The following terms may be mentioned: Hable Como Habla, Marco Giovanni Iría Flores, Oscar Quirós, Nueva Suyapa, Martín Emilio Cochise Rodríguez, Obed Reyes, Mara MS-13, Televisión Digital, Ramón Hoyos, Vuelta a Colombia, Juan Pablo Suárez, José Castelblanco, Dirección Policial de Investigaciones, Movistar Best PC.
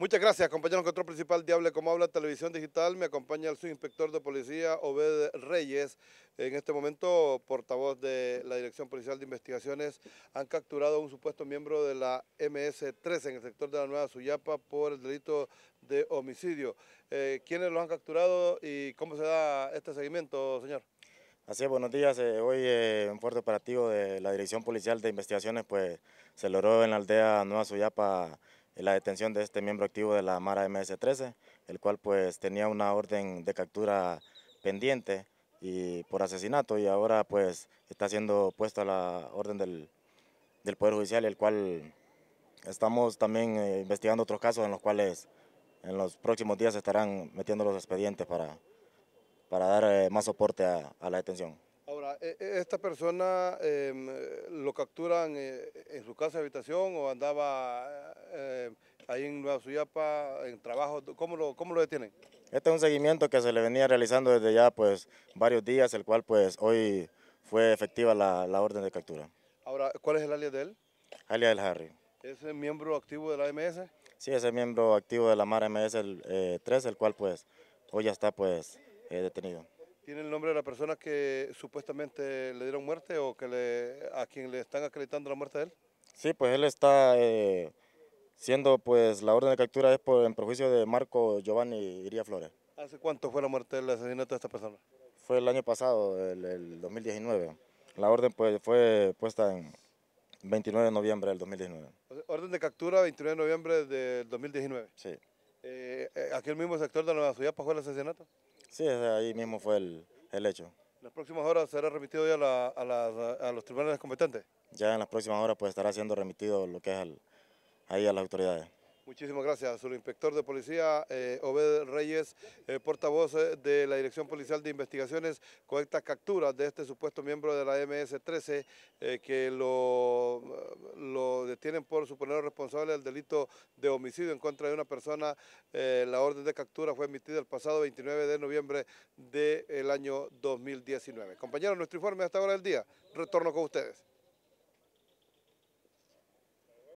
Muchas gracias, compañero control principal de Hable Como Habla, Televisión Digital. Me acompaña el subinspector de policía, Obed Reyes. En este momento, portavoz de la Dirección Policial de Investigaciones, han capturado a un supuesto miembro de la MS-13 en el sector de la Nueva Suyapa por el delito de homicidio. ¿Quiénes los han capturado y cómo se da este seguimiento, señor? Así es, buenos días. Hoy un fuerte operativo de la Dirección Policial de Investigaciones, pues se logró en la aldea Nueva Suyapa la detención de este miembro activo de la Mara MS-13, el cual pues tenía una orden de captura pendiente y por asesinato, y ahora pues está siendo puesto a la orden del Poder Judicial, el cual estamos también investigando otros casos en los cuales en los próximos días estarán metiendo los expedientes para dar más soporte a la detención. Ahora, ¿esta persona lo capturan en su casa de habitación o andaba ahí en Nueva Suyapa, en trabajo? ¿Cómo lo detienen? Este es un seguimiento que se le venía realizando desde ya pues varios días, el cual pues hoy fue efectiva la orden de captura. Ahora, ¿cuál es el alias de él? Alias del Harry. ¿Es el miembro activo de la MS? Sí, es el miembro activo de la Mara MS-13, el cual pues hoy ya está pues detenido. ¿Tiene el nombre de la persona que supuestamente le dieron muerte o que a quien le están acreditando la muerte de él? Sí, pues él está siendo, pues la orden de captura es en perjuicio de Marco Giovanni Iría Flores. ¿Hace cuánto fue la muerte del asesinato de esta persona? Fue el año pasado, el 2019. La orden pues fue puesta en 29 de noviembre del 2019. Orden de captura 29 de noviembre del 2019. Sí. ¿Aquí el mismo sector de la Nueva Suyapa fue el asesinato? Sí, ahí mismo fue el hecho. ¿En las próximas horas será remitido ya a los tribunales competentes? Ya en las próximas horas pues estará siendo remitido lo que es ahí a las autoridades. Muchísimas gracias, subinspector de policía Obed Reyes, portavoz de la Dirección Policial de Investigaciones, con esta captura de este supuesto miembro de la MS-13 que lo detienen por suponer responsable del delito de homicidio en contra de una persona. La orden de captura fue emitida el pasado 29 de noviembre del año 2019. Compañeros, nuestro informe hasta ahora del día. Retorno con ustedes.